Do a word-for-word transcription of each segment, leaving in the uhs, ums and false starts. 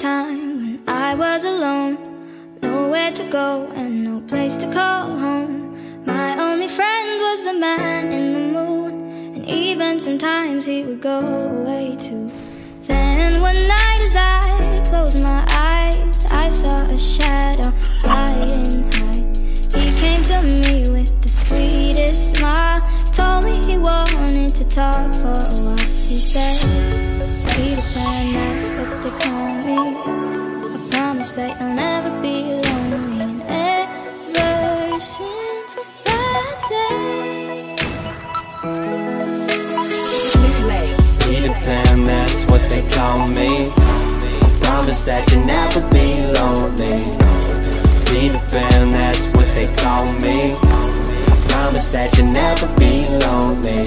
time when I was alone, nowhere to go and no place to call home. My only friend was the man in the moon, and even sometimes he would go away too. Then one night as I closed my eyes, I saw a shadow flying high. He came to me with the sweetest smile, told me he wanted to talk for a while. He said, Peter Pan, that's what they call me. I promise that I'll never be lonely. And ever since that day, Peter Pan, that's what they call me. I promise that you'll never be lonely. Peter Pan, that's what they call me. Promise that you'll never be lonely.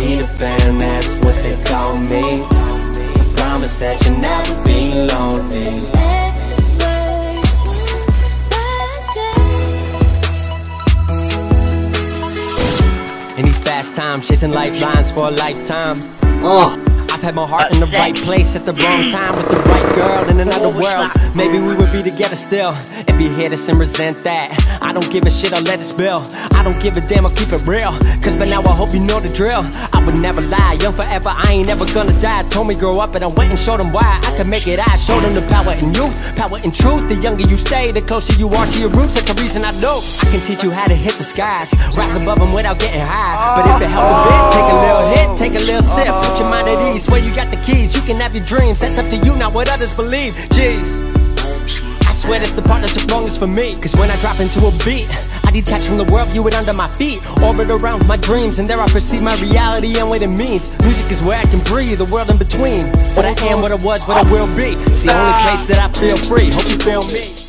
Peter Pan, that's what they call me. I promise that you'll never be lonely. Ever since that day. In these fast times, chasing lifelines for a lifetime. Oh. I've had my heart in the right place at the wrong time with the right girl in another world. Maybe we would be together still if you hit us and resent that. I don't give a shit, I'll let it spill. I don't give a damn, I'll keep it real. Cause by now I hope you know the drill. I would never lie, young forever, I ain't ever gonna die. Told me grow up and I went and showed them why I could make it. I showed them the power in youth, power in truth. The younger you stay, the closer you are to your roots. That's the reason I know I can teach you how to hit the skies, rise above them without getting high. But if it help a bit, take a little hit, take a little sip, put your mind at ease. Where you got the keys, you can have your dreams. That's up to you, not what others believe. Jeez, I swear that's the part that took longest for me. Cause when I drop into a beat, I detach from the world, view it under my feet. Orbit around my dreams, and there I perceive my reality and what it means. Music is where I can breathe, the world in between. What I am, what I was, what I will be. It's the only place that I feel free, hope you feel me.